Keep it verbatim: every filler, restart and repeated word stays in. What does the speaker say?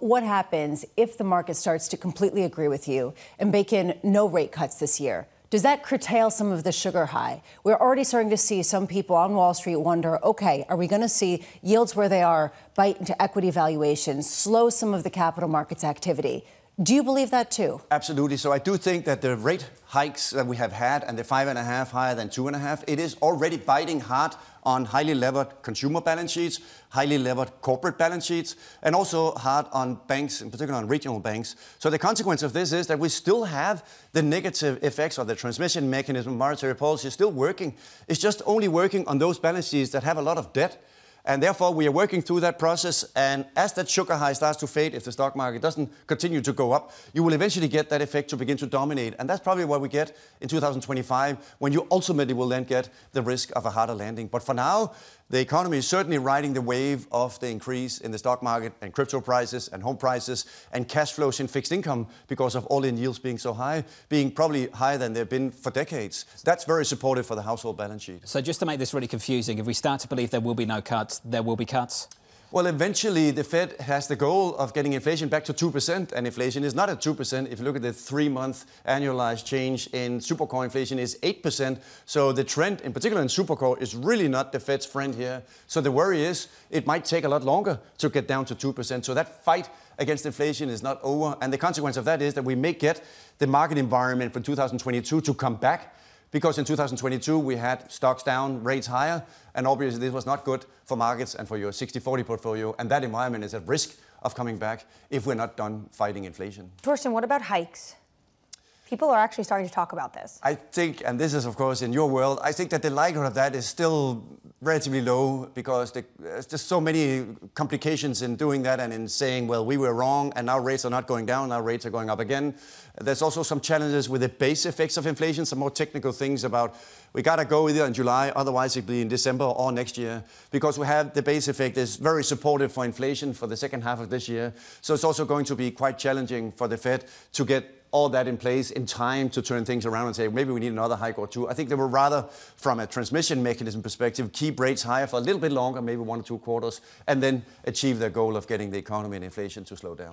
What happens if the market starts to completely agree with you and bake in no rate cuts this year? Does that curtail some of the sugar high? We're already starting to see some people on Wall Street wonder, okay, are we going to see yields where they are bite into equity valuations, slow some of the capital markets activity? Do you believe that too? Absolutely. So I do think that the rate hikes that we have had, and the five and a half higher than two and a half, it is already biting hard on highly levered consumer balance sheets, highly levered corporate balance sheets, and also hard on banks, in particular on regional banks. So the consequence of this is that we still have the negative effects of the transmission mechanism, monetary policy still working. It's just only working on those balance sheets that have a lot of debt. And therefore, we are working through that process. And as that sugar high starts to fade, if the stock market doesn't continue to go up, you will eventually get that effect to begin to dominate. And that's probably what we get in two thousand twenty-five, when you ultimately will then get the risk of a harder landing. But for now, the economy is certainly riding the wave of the increase in the stock market and crypto prices and home prices and cash flows in fixed income because of all-in yields being so high, being probably higher than they've been for decades. That's very supportive for the household balance sheet. So just to make this really confusing, if we start to believe there will be no cuts, there will be cuts? Well, eventually the Fed has the goal of getting inflation back to two percent, and inflation is not at two percent. If you look at the three-month annualized change in supercore, inflation is eight percent. So the trend, in particular in supercore, is really not the Fed's friend here. So the worry is it might take a lot longer to get down to two percent. So that fight against inflation is not over, and the consequence of that is that we may get the market environment for two thousand twenty-two to come back. Because in two thousand twenty-two, we had stocks down, rates higher, and obviously this was not good for markets and for your sixty forty portfolio, and that environment is at risk of coming back if we're not done fighting inflation. Torsten, what about hikes? People are actually starting to talk about this. I think, and this is, of course, in your world, I think that the likelihood of that is still relatively low because the, there's just so many complications in doing that and in saying, well, we were wrong and now rates are not going down, now rates are going up again. There's also some challenges with the base effects of inflation, some more technical things about we got to go either in July, otherwise it'll be in December or next year, because we have the base effect is very supportive for inflation for the second half of this year. So it's also going to be quite challenging for the Fed to get all that in place in time to turn things around and say, maybe we need another hike or two. I think they were rather, from a transmission mechanism perspective, keep rates higher for a little bit longer, maybe one or two quarters, and then achieve their goal of getting the economy and inflation to slow down.